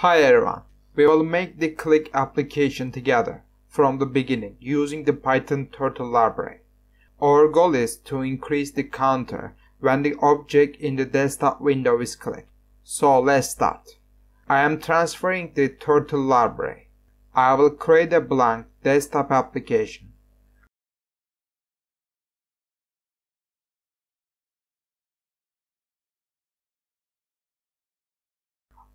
Hi everyone, we will make the click application together from the beginning using the Python turtle library. Our goal is to increase the counter when the object in the desktop window is clicked. So let's start. I am transferring the turtle library. I will create a blank desktop application.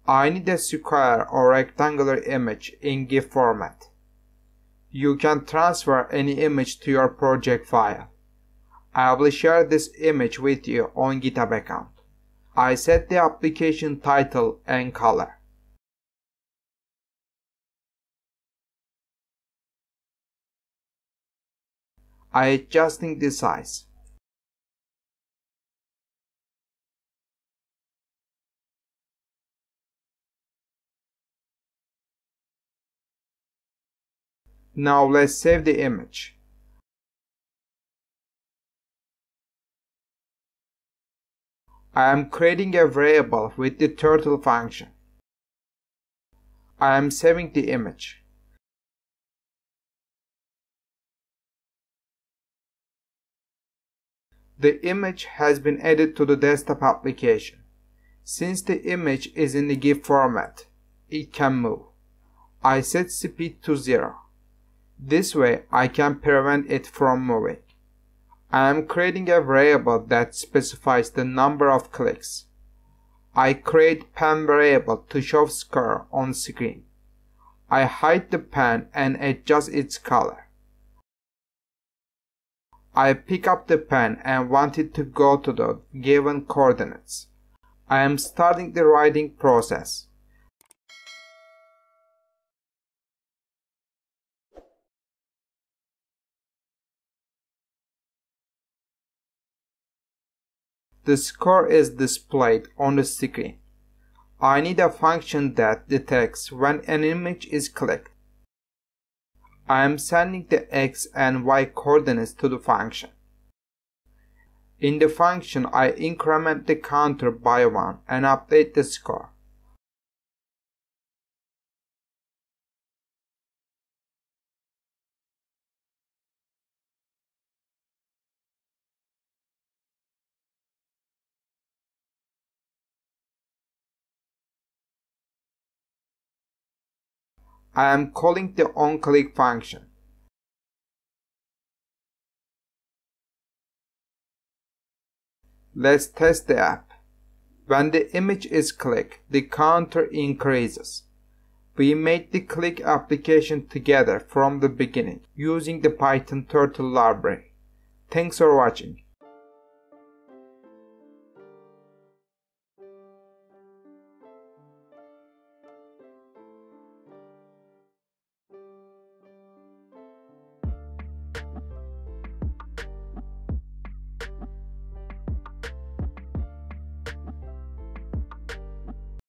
I need a square or rectangular image in GIF format. You can transfer any image to your project file. I will share this image with you on GitHub account. I set the application title and color. I am adjusting the size. Now let's save the image. I am creating a variable with the turtle function. I am saving the image. The image has been added to the desktop application. Since the image is in the GIF format, it can move. I set speed to 0. This way I can prevent it from moving. I am creating a variable that specifies the number of clicks. I create pen variable to show square on screen. I hide the pen and adjust its color. I pick up the pen and want it to go to the given coordinates. I am starting the writing process. The score is displayed on the screen. I need a function that detects when an image is clicked. I am sending the X and Y coordinates to the function. In the function, I increment the counter by 1 and update the score. I am calling the onClick function. Let's test the app. When the image is clicked, the counter increases. We made the click application together from the beginning using the Python turtle library. Thanks for watching.